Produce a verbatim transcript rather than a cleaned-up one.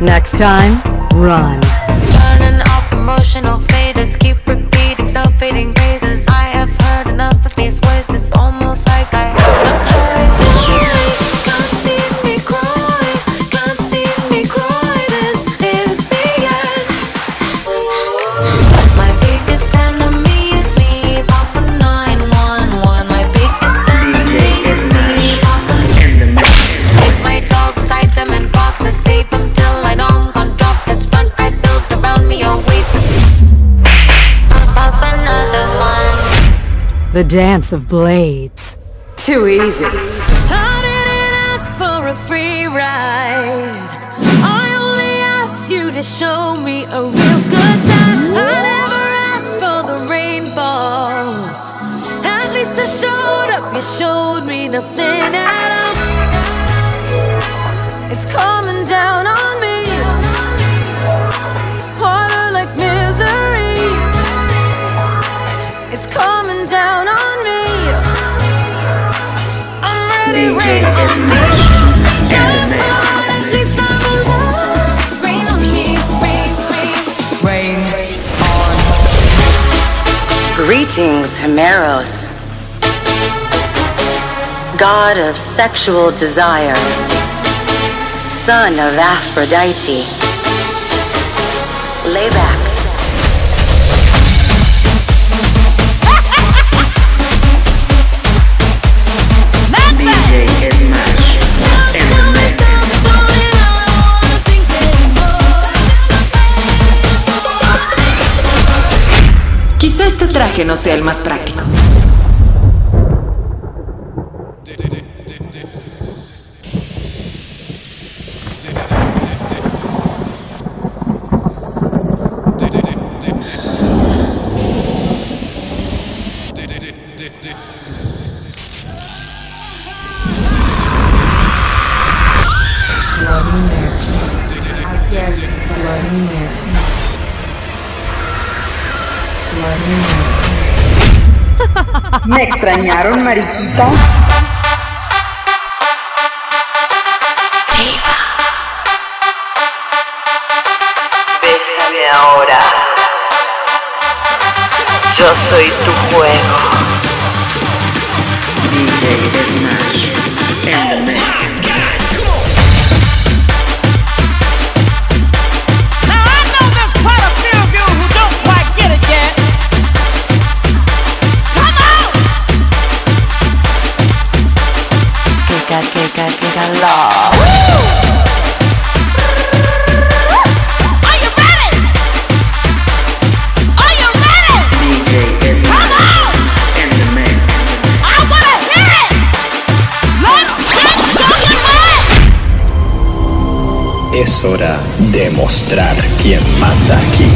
Next time, run. Turning up emotional faders, keep repeating self-fading phrases. I have heard enough of these voices, almost like I have no choice. The dance of blades. Too easy. I didn't ask for a free ride. I only asked you to show me a real good time. I never asked for the rainfall. At least I showed up. You showed me nothing at all. It's coming down on me. Harder like misery. It's coming down. Rain on me, rain on me, rain, rain, rain on. Greetings, Himeros, god of sexual desire, son of Aphrodite. Lay back. Quizá este traje no sea el más práctico. ¿Me extrañaron, mariquitas? Diva. Bésame ahora. Yo soy tu juego. D J Smash en el medio. Es hora de mostrar quién manda aquí.